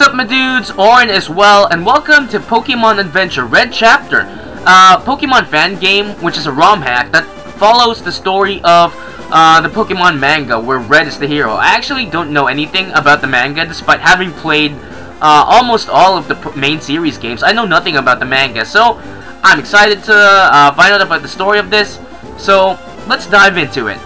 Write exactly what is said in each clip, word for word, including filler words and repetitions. What's up, my dudes? Orre as well, and welcome to Pokemon Adventure Red Chapter, uh, Pokemon fan game, which is a ROM hack that follows the story of uh, the Pokemon manga, where Red is the hero. I actually don't know anything about the manga, despite having played uh, almost all of the main series games. I know nothing about the manga, so I'm excited to uh, find out about the story of this. So let's dive into it.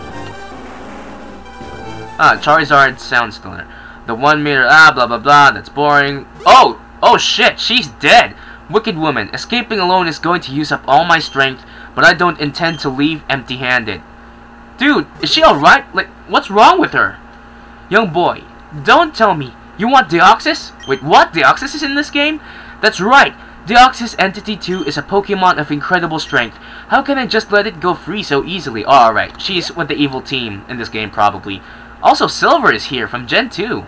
Ah, Charizard sounds stunner. The one meter, ah, blah, blah, blah, that's boring. Oh, oh shit, she's dead. Wicked woman, escaping alone is going to use up all my strength, but I don't intend to leave empty-handed. Dude, is she alright? Like, what's wrong with her? Young boy, don't tell me. You want Deoxys? Wait, what? Deoxys is in this game? That's right. Deoxys Entity two is a Pokemon of incredible strength. How can I just let it go free so easily? Oh, alright, she's with the evil team in this game, probably. Also, Silver is here from Gen two.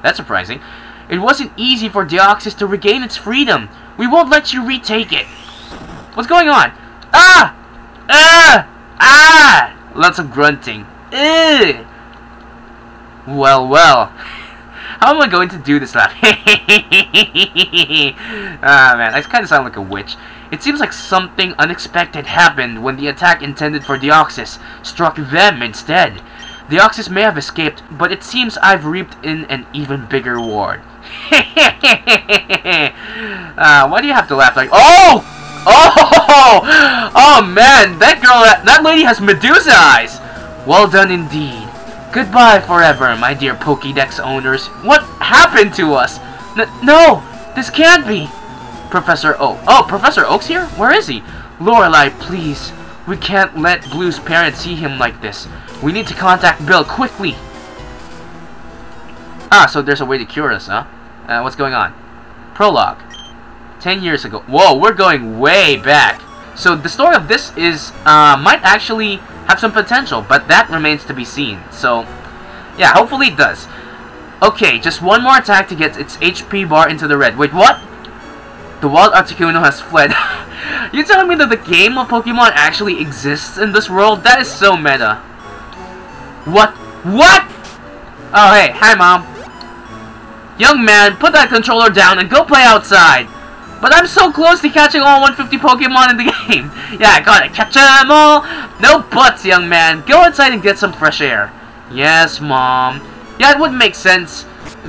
That's surprising. It wasn't easy for Deoxys to regain its freedom. We won't let you retake it. What's going on? Ah! Ah! Ah! Lots of grunting. Ugh! Well, well. How am I going to do this laugh? Ah, man. I kind of sound like a witch. It seems like something unexpected happened when the attack intended for Deoxys struck them instead. Deoxys may have escaped, but it seems I've reaped in an even bigger reward. uh, why do you have to laugh like? Oh! Oh! Oh man, that girl, that, that lady has Medusa eyes. Well done indeed. Goodbye forever, my dear Pokédex owners. What happened to us? N no, this can't be. Professor Oak. Oh, Professor Oak's here? Where is he? Lorelei, please. We can't let Blue's parents see him like this. We need to contact Bill, quickly! Ah, so there's a way to cure us, huh? Uh, what's going on? Prologue. Ten years ago. Whoa, we're going way back! So the story of this is, uh, might actually have some potential, but that remains to be seen. So, yeah, hopefully it does. Okay, just one more attack to get its H P bar into the red. Wait, what? The wild Articuno has fled. You're telling me that the game of Pokemon actually exists in this world? That is so meta. What? What? Oh, hey. Hi, Mom. Young man, put that controller down and go play outside. But I'm so close to catching all one hundred fifty Pokemon in the game. Yeah, I gotta catch them all. No buts, young man. Go outside and get some fresh air. Yes, Mom. Yeah, it would make sense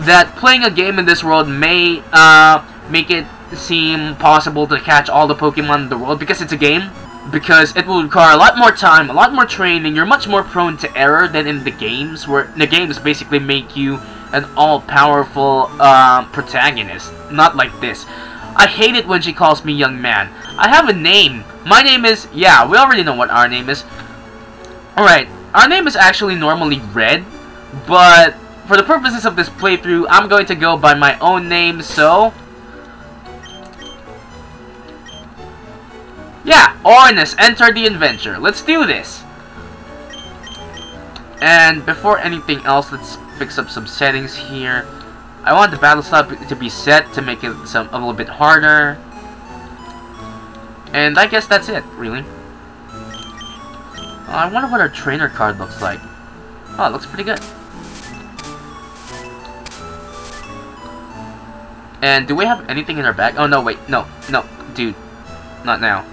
that playing a game in this world may uh, make it seem possible to catch all the Pokemon in the world because it's a game. Because it will require a lot more time, a lot more training. You're much more prone to error than in the games, where the games basically make you an all-powerful uh, protagonist. Not like this. I hate it when she calls me young man. I have a name. My name is... Yeah, we already know what our name is. Alright, our name is actually normally Red, but for the purposes of this playthrough, I'm going to go by my own name, so... Yeah, Orre has entered the adventure. Let's do this. And before anything else, let's fix up some settings here. I want the battle style to be set to make it some a little bit harder. And I guess that's it, really. Oh, I wonder what our trainer card looks like. Oh, it looks pretty good. And do we have anything in our bag? Oh, no, wait. No, no, dude. Not now.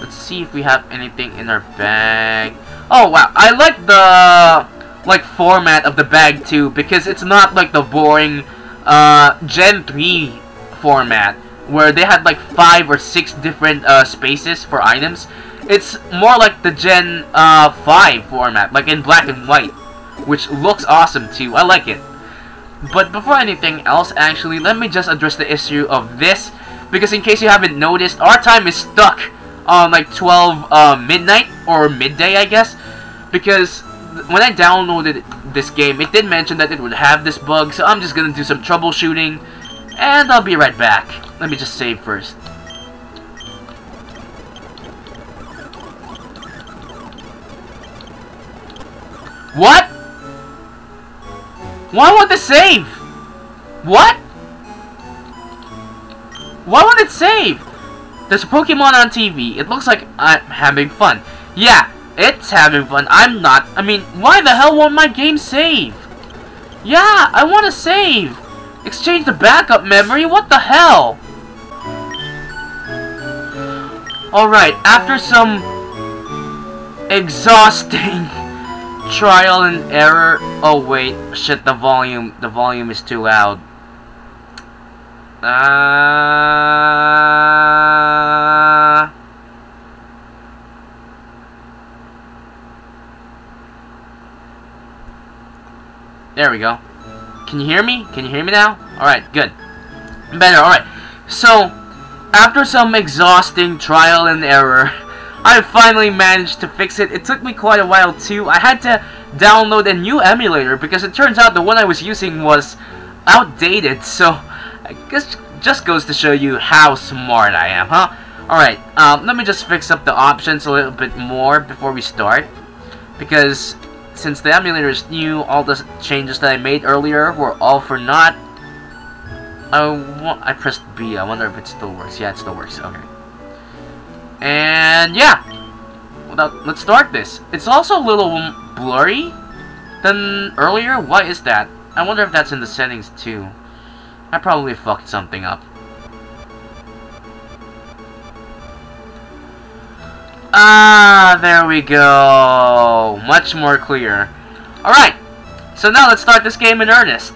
Let's see if we have anything in our bag. Oh, wow. I like the, like, format of the bag, too, because it's not, like, the boring uh, Gen three format, where they had, like, five or six different uh, spaces for items. It's more like the Gen uh, five format, like, in black and white, which looks awesome, too. I like it. But before anything else, actually, let me just address the issue of this, because in case you haven't noticed, our time is stuck on um, like twelve uh, midnight or midday, I guess, because when I downloaded this game, it did mention that it would have this bug, so I'm just gonna do some troubleshooting and I'll be right back. Let me just save first. What? Why won't it save? What? Why won't it save? There's a Pokemon on T V. It looks like I'm having fun. Yeah, it's having fun. I'm not. I mean, why the hell won't my game save? Yeah, I want to save. Exchange the backup memory? What the hell? Alright, after some exhausting trial and error. Oh wait, shit, the volume, the volume is too loud. Uh... There we go. Can you hear me? Can you hear me now? Alright, good. Better, alright. So, after some exhausting trial and error, I finally managed to fix it. It took me quite a while too. I had to download a new emulator because it turns out the one I was using was outdated. So, I guess just goes to show you how smart I am, huh? Alright, um, let me just fix up the options a little bit more before we start. Because since the emulator is new, all the changes that I made earlier were all for naught. I, I pressed B. I wonder if it still works. Yeah, it still works. Okay. And yeah. Without, let's start this. It's also a little blurry than earlier. Why is that? I wonder if that's in the settings too. I probably fucked something up. Ah, there we go. Much more clear. Alright, so now let's start this game in earnest.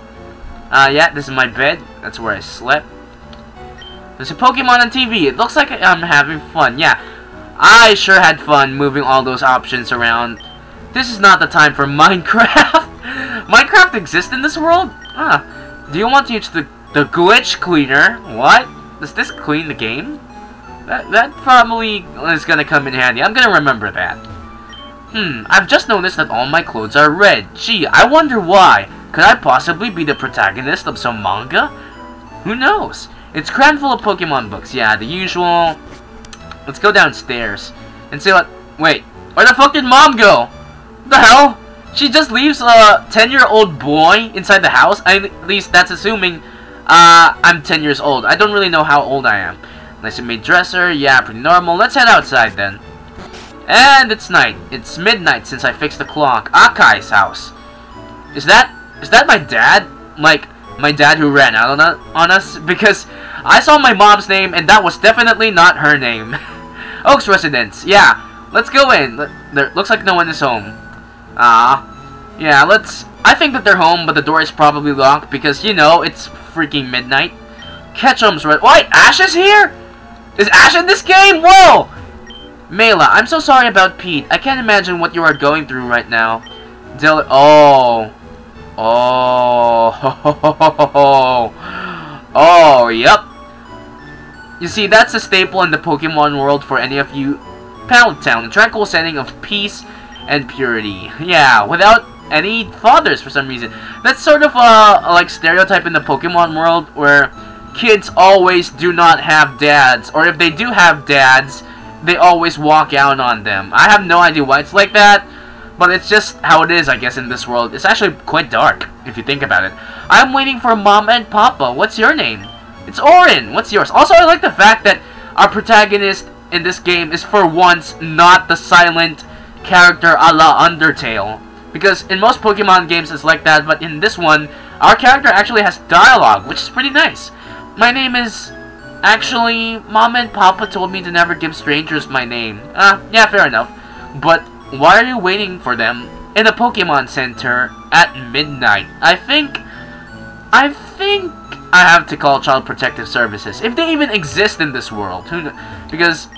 Uh, yeah, this is my bed. That's where I slept. There's a Pokemon on T V. It looks like I'm having fun. Yeah, I sure had fun moving all those options around. This is not the time for Minecraft. Minecraft exists in this world? Ah, do you want to use the, the glitch cleaner? What? Does this clean the game? That, that probably is going to come in handy. I'm going to remember that. Hmm, I've just noticed that all my clothes are red. Gee, I wonder why. Could I possibly be the protagonist of some manga? Who knows? It's crammed full of Pokemon books. Yeah, the usual. Let's go downstairs and see what... Wait, where the fuck did Mom go? What the hell? She just leaves a ten-year-old boy inside the house. I, at least that's assuming uh, I'm ten years old. I don't really know how old I am. Nice and made dresser, yeah, pretty normal. Let's head outside then. And it's night. It's midnight since I fixed the clock. Akai's house. Is that is that my dad? Like my dad who ran out on on us? Because I saw my mom's name and that was definitely not her name. Oak's residence. Yeah, let's go in. There looks like no one is home. Ah, uh, yeah. Let's. I think that they're home, but the door is probably locked because you know it's freaking midnight. Ketchum's red. Wait, Ash is here. Is Ash in this game? Whoa! Mela, I'm so sorry about Pete. I can't imagine what you are going through right now. Del- Oh. Oh. Oh, yep. You see, that's a staple in the Pokemon world for any of you. Pallet Town, a tranquil setting of peace and purity. Yeah, without any fathers for some reason. That's sort of a, like, stereotype in the Pokemon world where... kids always do not have dads, or if they do have dads, they always walk out on them. I have no idea why it's like that, but it's just how it is, I guess, in this world. It's actually quite dark, if you think about it. I'm waiting for Mom and Papa. What's your name? It's Orin. What's yours? Also, I like the fact that our protagonist in this game is for once not the silent character a la Undertale. Because in most Pokemon games, it's like that, but in this one, our character actually has dialogue, which is pretty nice. My name is... Actually, Mom and Papa told me to never give strangers my name. Ah, uh, yeah, fair enough. But why are you waiting for them in a Pokemon Center at midnight? I think... I think I have to call Child Protective Services. If they even exist in this world. Who kn- because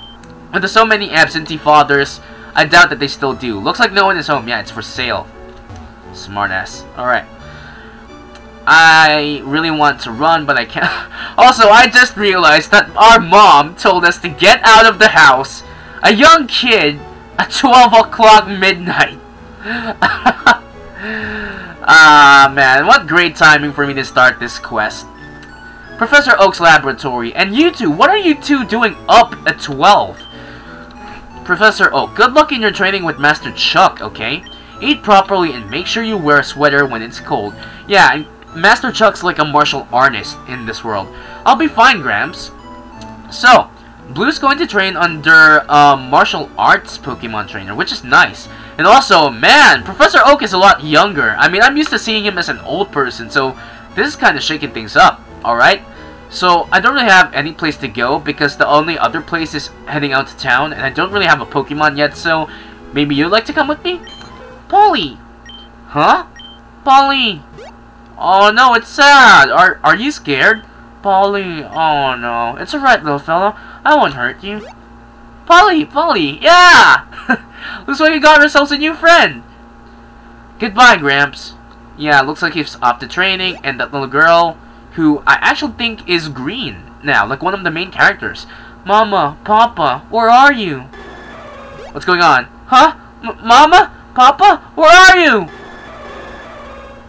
with so many absentee fathers, I doubt that they still do. Looks like no one is home. Yeah, it's for sale. Smartass. Alright. I really want to run, but I can't. Also, I just realized that our mom told us to get out of the house. A young kid at twelve o'clock midnight. Ah, man. What great timing for me to start this quest. Professor Oak's laboratory. And you two, what are you two doing up at twelve? Professor Oak, good luck in your training with Master Chuck, okay? Eat properly and make sure you wear a sweater when it's cold. Yeah, and Master Chuck's like a martial artist in this world. I'll be fine, Gramps. So, Blue's going to train under a martial arts Pokemon trainer, which is nice. And also, man, Professor Oak is a lot younger. I mean, I'm used to seeing him as an old person, so This is kind of shaking things up, alright? So, I don't really have any place to go because the only other place is heading out to town, and I don't really have a Pokemon yet, so maybe you'd like to come with me? Polly! Huh? Polly! Oh no, it's sad! Are, are you scared? Polly, oh no. It's alright, little fella. I won't hurt you. Polly! Polly! Yeah! Looks like we got ourselves a new friend! Goodbye, Gramps. Yeah, looks like he's off to training, and that little girl, who I actually think is green now, like one of the main characters. Mama, Papa, where are you? What's going on? Huh? M Mama? Papa? Where are you?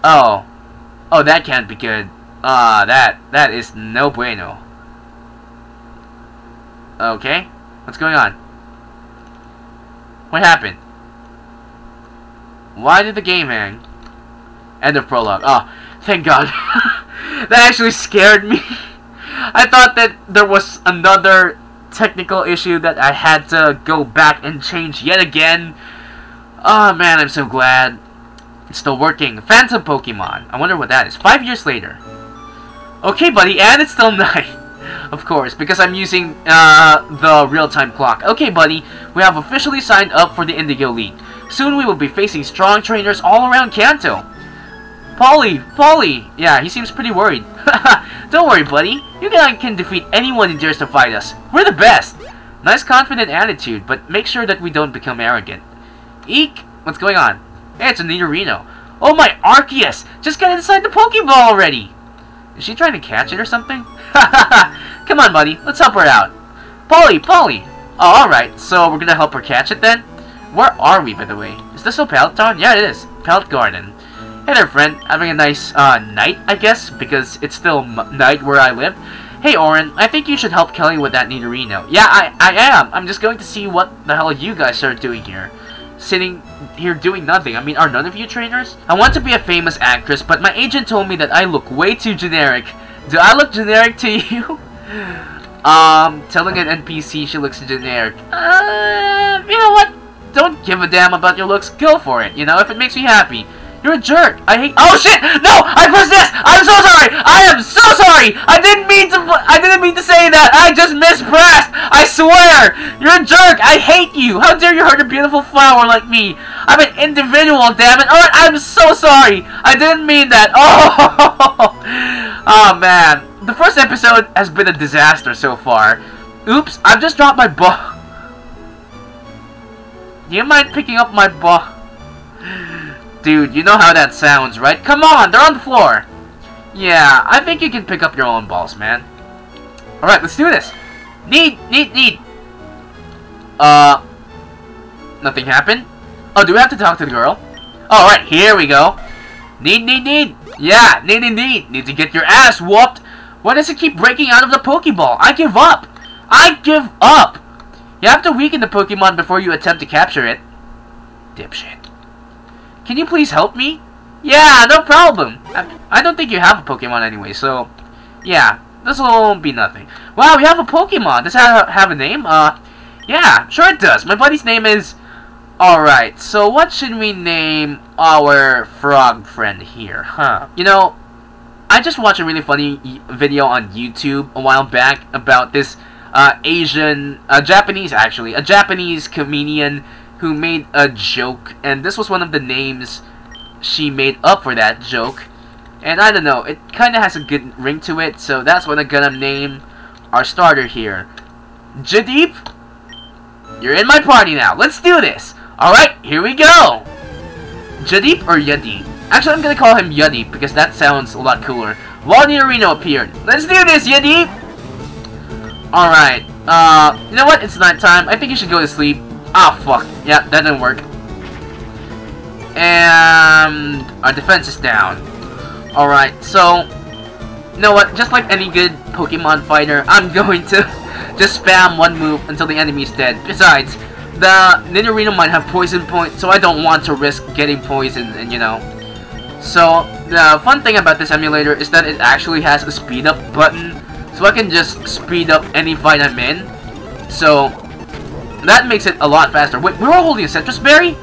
Oh. Oh, that can't be good. Ah, uh, that, that is no bueno. Okay. What's going on? What happened? Why did the game hang? End of prologue. Oh, thank God. That actually scared me. I thought that there was another technical issue that I had to go back and change yet again. Oh man, I'm so glad. It's still working. Phantom Pokemon. I wonder what that is. Five years later. Okay, buddy, and it's still night. Of course, because I'm using uh, the real-time clock. Okay, buddy, we have officially signed up for the Indigo League. Soon we will be facing strong trainers all around Kanto. Polly, Polly! Yeah, he seems pretty worried. Don't worry, buddy. You can defeat anyone who dares to fight us. We're the best! Nice confident attitude, but make sure that we don't become arrogant. Eek! What's going on? Hey, it's a Nidorino. Oh my Arceus! Just got inside the Pokeball already! Is she trying to catch it or something? Come on, buddy. Let's help her out. Polly, Polly! Oh, alright. So, we're gonna help her catch it then? Where are we, by the way? Is this still Pallet Town? Yeah, it is. Pallet Garden. Hey there, friend. Having a nice, uh, night, I guess? Because it's still m night where I live. Hey, Orre. I think you should help Kelly with that Nidorino. Yeah, I, I am. I'm just going to see what the hell you guys are doing here. Sitting here doing nothing. I mean, are none of you trainers? I want to be a famous actress, but my agent told me that I look way too generic. Do I look generic to you? um, telling an N P C she looks generic. Uh, you know what? Don't give a damn about your looks. Go for it. You know, if it makes me happy. You're a jerk. I hate. Oh shit! No! I pressed this. I'm so sorry. I am so sorry. I didn't mean to. I didn't mean to say that. I just mispressed. I swear. You're a jerk. I hate you. How dare you hurt a beautiful flower like me? I'm an individual. Damn it! Oh, I'm so sorry. I didn't mean that. Oh. Oh man. The first episode has been a disaster so far. Oops! I've just dropped my ball. Do you mind picking up my ball? Dude, you know how that sounds, right? Come on, they're on the floor! Yeah, I think you can pick up your own balls, man. Alright, let's do this! Need, need, need! Uh... Nothing happened? Oh, do we have to talk to the girl? Oh, alright, here we go! Need, need, need! Yeah, need, need, need! Need to get your ass whooped! Why does it keep breaking out of the Pokeball? I give up! I give up! You have to weaken the Pokemon before you attempt to capture it. Dipshit. Can you please help me? Yeah, no problem. I don't think you have a Pokemon anyway, so... Yeah, this won't be nothing. Wow, we have a Pokemon! Does that have a name? Uh, yeah, sure it does. My buddy's name is... Alright, so what should we name our frog friend here, huh? You know, I just watched a really funny video on YouTube a while back about this uh, Asian... Uh, Japanese, actually. A Japanese comedian... who made a joke, and this was one of the names she made up for that joke. And I don't know, it kind of has a good ring to it, so that's what I'm gonna name our starter here. Yadeep, you're in my party now. Let's do this. Alright, here we go. Yadeep or Yadeep? Actually, I'm gonna call him Yadeep because that sounds a lot cooler. Wally Areno appeared. Let's do this, Yadeep. Alright, uh, you know what? It's night time. I think you should go to sleep. Ah, oh, fuck. Yeah, that didn't work. And... our defense is down. Alright, so... You know what? Just like any good Pokemon fighter, I'm going to just spam one move until the enemy's dead. Besides, the Nidorino might have poison points, so I don't want to risk getting poisoned, and you know. So, the fun thing about this emulator is that it actually has a speed up button, so I can just speed up any fight I'm in. So... that makes it a lot faster. Wait, we were holding a Citrus Berry?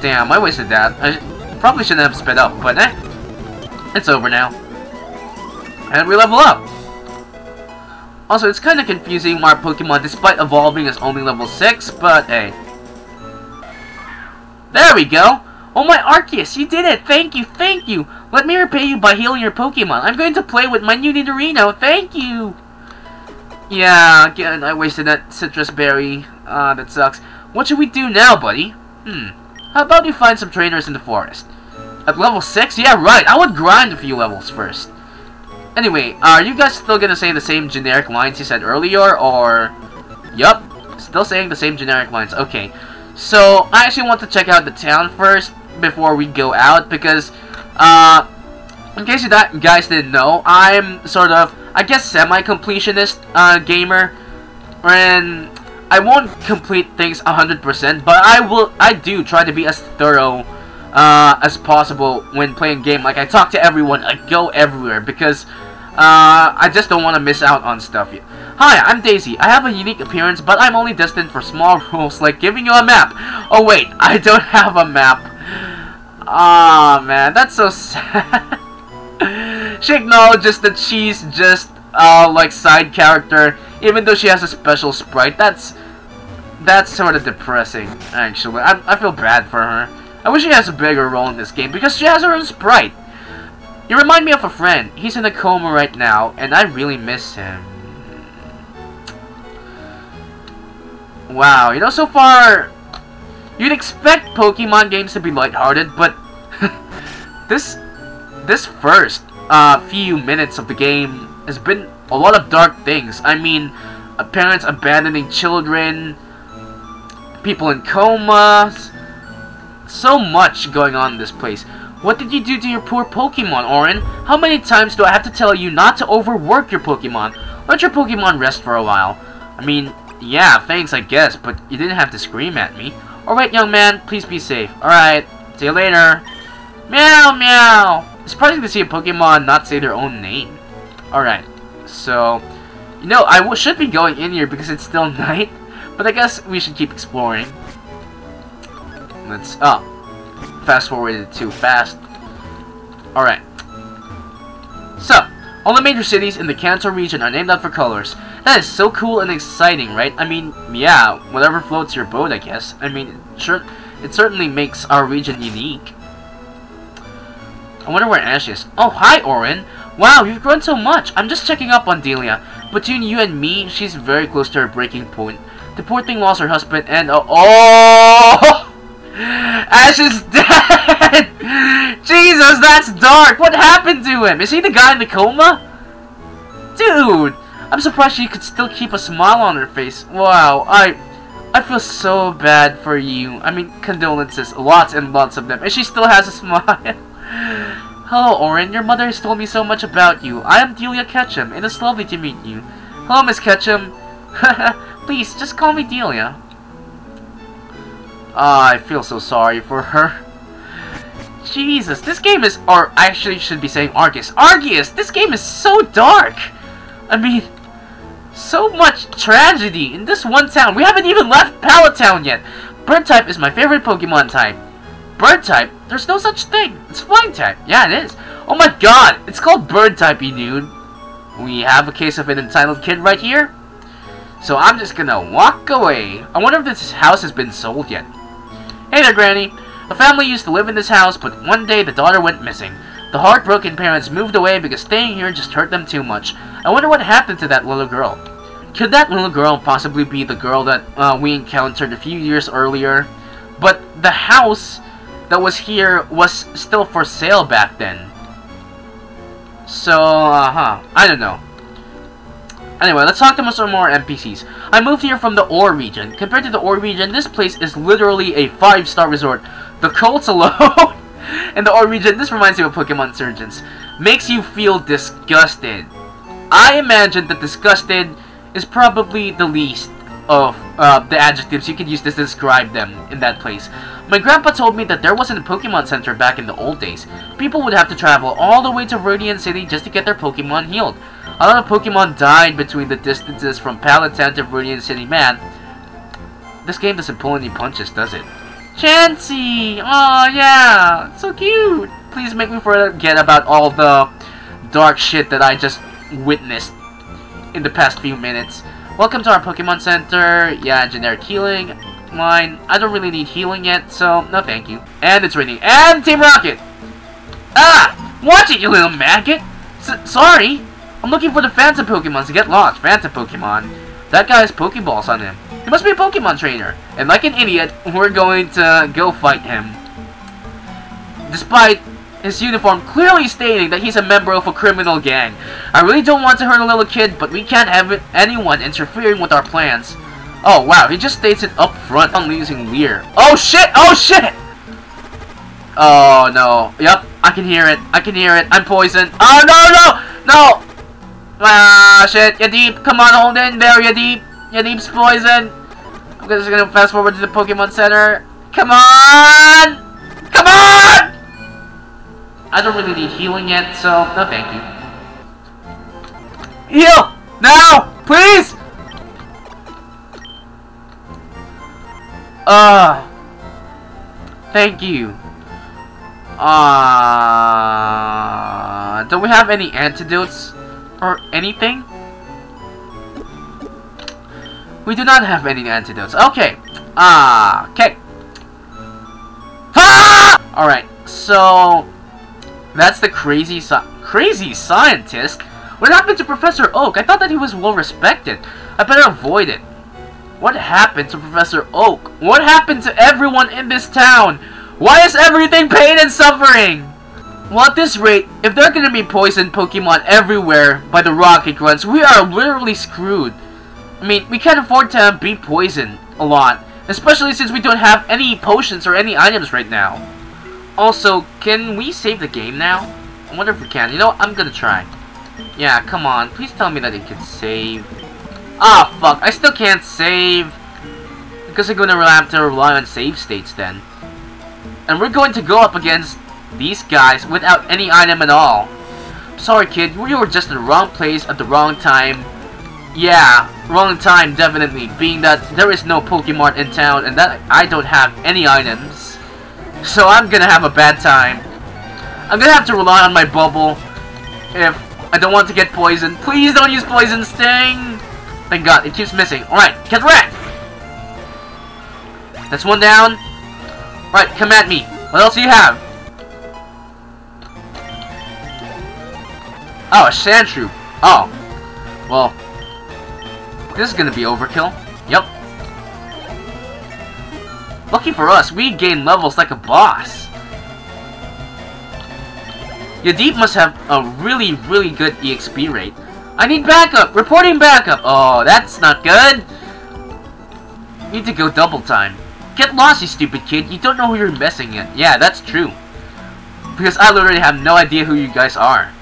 Damn, I wasted that. I probably shouldn't have sped up, but eh. It's over now. And we level up! Also, it's kind of confusing why Pokemon, despite evolving, is only level six, but hey. There we go! Oh my Arceus, you did it! Thank you, thank you! Let me repay you by healing your Pokemon. I'm going to play with my new Nidorino, thank you! Yeah, again, I wasted that Citrus Berry. Ah, uh, that sucks. What should we do now, buddy? Hmm. How about you find some trainers in the forest? At level six? Yeah, right! I would grind a few levels first. Anyway, are you guys still gonna say the same generic lines you said earlier, or... Yup, still saying the same generic lines. Okay. So, I actually want to check out the town first before we go out, because... Uh... In case you guys didn't know, I'm sort of, I guess, semi-completionist uh, gamer, and I won't complete things one hundred percent, but I will. I do try to be as thorough uh, as possible when playing game. Like, I talk to everyone, I go everywhere, because uh, I just don't want to miss out on stuff yet. Hi, I'm Daisy. I have a unique appearance, but I'm only destined for small roles like giving you a map. Oh wait, I don't have a map. Ah, man, that's so sad. She acknowledges that she's just, uh, like, side character, even though she has a special sprite. That's, that's sort of depressing, actually. I, I feel bad for her. I wish she has a bigger role in this game, because she has her own sprite. You remind me of a friend. He's in a coma right now, and I really miss him. Wow, you know, so far, you'd expect Pokemon games to be lighthearted, but this, this first... A uh, few minutes of the game has been a lot of dark things. I mean, parents abandoning children, people in comas, so much going on in this place. What did you do to your poor Pokemon, Orre? How many times do I have to tell you not to overwork your Pokemon? Let your Pokemon rest for a while. I mean, yeah, thanks, I guess, but you didn't have to scream at me. Alright, young man, please be safe. Alright, see you later. Meow, meow. It's surprising to see a Pokemon not say their own name. Alright, so... You know, I w should be going in here because it's still night. But I guess we should keep exploring. Let's... Oh. Fast forwarded too fast. Alright. So, all the major cities in the Kanto region are named after colors. That is so cool and exciting, right? I mean, yeah, whatever floats your boat, I guess. I mean, sure, it certainly makes our region unique. I wonder where Ash is. Oh, hi, Orre. Wow, you've grown so much. I'm just checking up on Delia. Between you and me, she's very close to her breaking point. The poor thing lost her husband and... Uh, oh! Ash is dead! Jesus, that's dark! What happened to him? Is he the guy in the coma? Dude! I'm surprised she could still keep a smile on her face. Wow, I... I feel so bad for you. I mean, condolences. Lots and lots of them. And she still has a smile. Hello, Orre. Your mother has told me so much about you. I am Delia Ketchum, and it's lovely to meet you. Hello, Miss Ketchum. Please, just call me Delia. Ah, oh, I feel so sorry for her. Jesus, this game is... Or, I actually should be saying Arceus. Arceus! This game is so dark! I mean... So much tragedy in this one town. We haven't even left Pallet Town yet. Bird-type is my favorite Pokemon type. Bird type? There's no such thing. It's flying type. Yeah, it is. Oh my god. It's called bird type, you dude. We have a case of an entitled kid right here. So I'm just gonna walk away. I wonder if this house has been sold yet. Hey there, Granny. A family used to live in this house, but one day the daughter went missing. The heartbroken parents moved away because staying here just hurt them too much. I wonder what happened to that little girl. Could that little girl possibly be the girl that uh, we encountered a few years earlier? But the house... that was here was still for sale back then. So, uh-huh. I don't know. Anyway, let's talk to some more N P Cs. I moved here from the Orre region. Compared to the Orre region, this place is literally a five-star resort. The cults alone in the Orre region, this reminds you of Pokemon Insurgence, makes you feel disgusted. I imagine that disgusted is probably the least of uh, the adjectives you could use to describe them in that place. My grandpa told me that there wasn't a Pokemon Center back in the old days. People would have to travel all the way to Viridian City just to get their Pokemon healed. A lot of Pokemon died between the distances from Pallet Town to Viridian City. Man, this game doesn't pull any punches, does it? Chansey! Oh yeah! So cute! Please make me forget about all the dark shit that I just witnessed in the past few minutes. Welcome to our Pokemon Center. Yeah, generic healing line. I don't really need healing yet, so no thank you. And it's raining. And Team Rocket! Ah! Watch it, you little maggot! S sorry! I'm looking for the Phantom Pokemons to get lost. Phantom Pokemon. That guy has Pokeballs on him. He must be a Pokemon trainer. And like an idiot, we're going to go fight him. Despite his uniform clearly stating that he's a member of a criminal gang. I really don't want to hurt a little kid, but we can't have anyone interfering with our plans. Oh wow, he just states it up front on losing Leer. Oh shit! Oh shit! Oh no. Yep, I can hear it. I can hear it. I'm poisoned. Oh no, no! No! Ah, shit, Yadeep, come on, hold in there, Yadeep. Yadeep's poison. I'm just gonna fast forward to the Pokemon Center. Come on! Come on! I don't really need healing yet, so no thank you. Heal! Now! Please! Uh, thank you. Uh, do we have any antidotes? Or anything? We do not have any antidotes. Okay. Ah. Okay. Ah! Alright. So, that's the crazy si crazy scientist? What happened to Professor Oak? I thought that he was well respected. I better avoid it. What happened to Professor Oak? What happened to everyone in this town? Why is everything pain and suffering? Well, at this rate, if they're gonna be poisoned Pokemon everywhere by the Rocket Grunts, we are literally screwed. I mean, we can't afford to be poisoned a lot, especially since we don't have any potions or any items right now. Also, can we save the game now? I wonder if we can. You know what? I'm gonna try. Yeah, come on. Please tell me that it can save. Ah, oh, fuck. I still can't save. Because I'm gonna have to rely on save states then. And we're going to go up against these guys without any item at all. Sorry kid, we were just in the wrong place at the wrong time. Yeah, wrong time definitely, being that there is no Pokemon in town and that I don't have any items. So I'm gonna have a bad time. I'm gonna have to rely on my bubble if I don't want to get poisoned. Please don't use poison sting! Thank God, it keeps missing. Alright, get wrecked! That's one down. Alright, come at me. What else do you have? Oh, a Sandshrew. Oh. Well. This is gonna be overkill. Yep. Lucky for us, we gain levels like a boss. Yadeep must have a really, really good E X P rate. I need backup! Reporting backup! Oh, that's not good! Need to go double time. Get lost, you stupid kid. You don't know who you're messing with. Yeah, that's true. Because I literally have no idea who you guys are.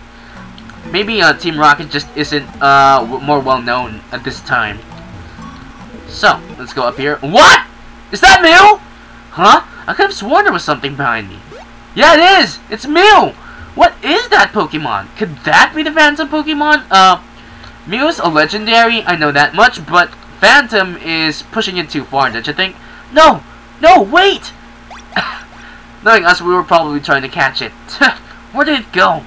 Maybe uh, Team Rocket just isn't uh, w more well-known at this time. So, let's go up here. What? Is that Mew? Huh? I could have sworn there was something behind me. Yeah, it is! It's Mew! What is that Pokemon? Could that be the Phantom Pokemon? Uh, Mew's a legendary, I know that much, but Phantom is pushing it too far, don't you think? No! No, wait! Knowing us, we were probably trying to catch it. Where did it go?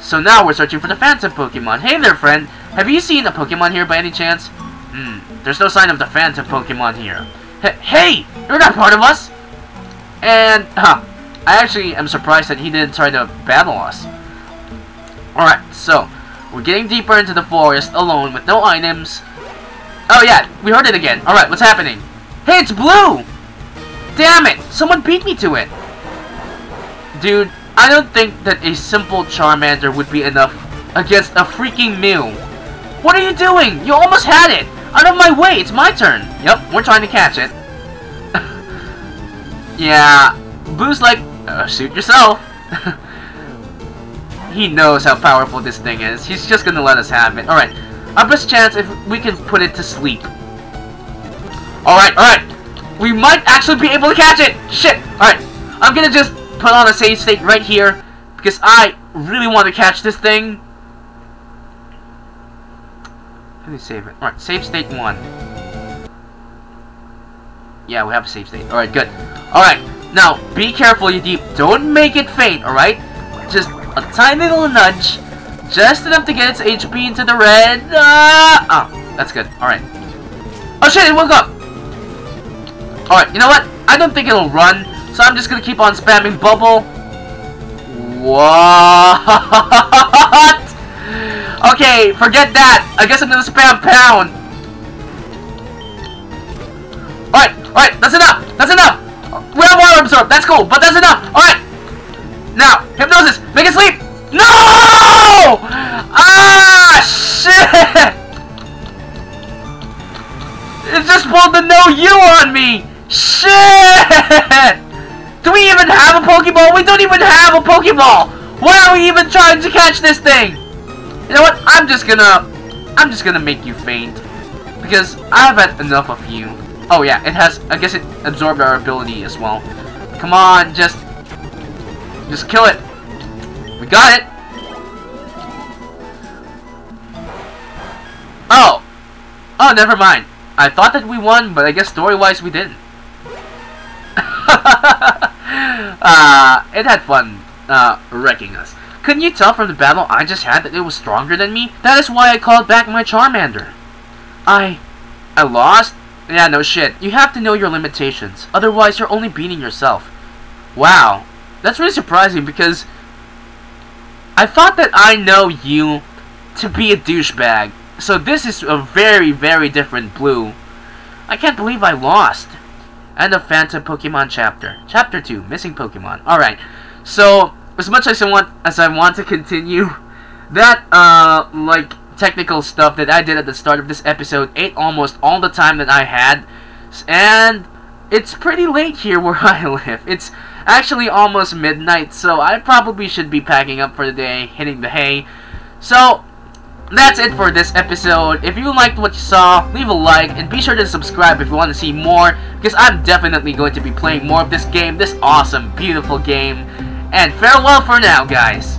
So now we're searching for the Phantom Pokemon. Hey there, friend. Have you seen a Pokemon here by any chance? Hmm. There's no sign of the Phantom Pokemon here. Hey! You're not part of us! And, huh. I actually am surprised that he didn't try to battle us. Alright, so. We're getting deeper into the forest alone with no items. Oh, yeah. We heard it again. Alright, what's happening? Hey, it's Blue! Damn it! Someone beat me to it! Dude. I don't think that a simple Charmander would be enough against a freaking Mew. What are you doing? You almost had it! Out of my way! It's my turn! Yep, we're trying to catch it. Yeah, Blue's like, uh, shoot yourself! He knows how powerful this thing is. He's just gonna let us have it. Alright, our best chance if we can put it to sleep. Alright, alright! We might actually be able to catch it! Shit! Alright, I'm gonna just put on a save state right here because I really want to catch this thing. Let me save it. Alright, save state one. Yeah, we have a save state. Alright, good. Alright, now be careful, Yadeep. Don't make it faint, alright? Just a tiny little nudge, just enough to get its H P into the red. Uh, oh, that's good. All right. Oh shit! It woke up. All right. You know what? I don't think it'll run, so I'm just gonna keep on spamming bubble. What? Okay, forget that. I guess I'm gonna spam pound. All right. All right. That's enough. That's enough. We have water absorb. That's cool, but that's enough. All right. Now, hypnosis! Make it sleep! No! Ah, shit! It just pulled the no you on me! Shit! Do we even have a Pokeball? We don't even have a Pokeball! Why are we even trying to catch this thing? You know what? I'm just gonna... I'm just gonna make you faint. Because I've had enough of you. Oh yeah, it has... I guess it absorbed our ability as well. Come on, just... Just kill it. We got it. Oh. Oh, never mind. I thought that we won, but I guess story-wise we didn't. uh, it had fun uh, wrecking us. Couldn't you tell from the battle I just had that it was stronger than me? That is why I called back my Charmander. I... I lost? Yeah, no shit. You have to know your limitations. Otherwise, you're only beating yourself. Wow. That's really surprising because I thought that I know you to be a douchebag. So this is a very, very different Blue. I can't believe I lost. And the Phantom Pokemon chapter. Chapter two, Missing Pokemon. Alright, so as much as I want, as I want to continue, that uh, like technical stuff that I did at the start of this episode ate almost all the time that I had. And it's pretty late here where I live. It's actually almost midnight, so I probably should be packing up for the day, hitting the hay. So that's it for this episode. If you liked what you saw, leave a like and be sure to subscribe if you want to see more, because I'm definitely going to be playing more of this game, this awesome, beautiful game. And farewell for now, guys.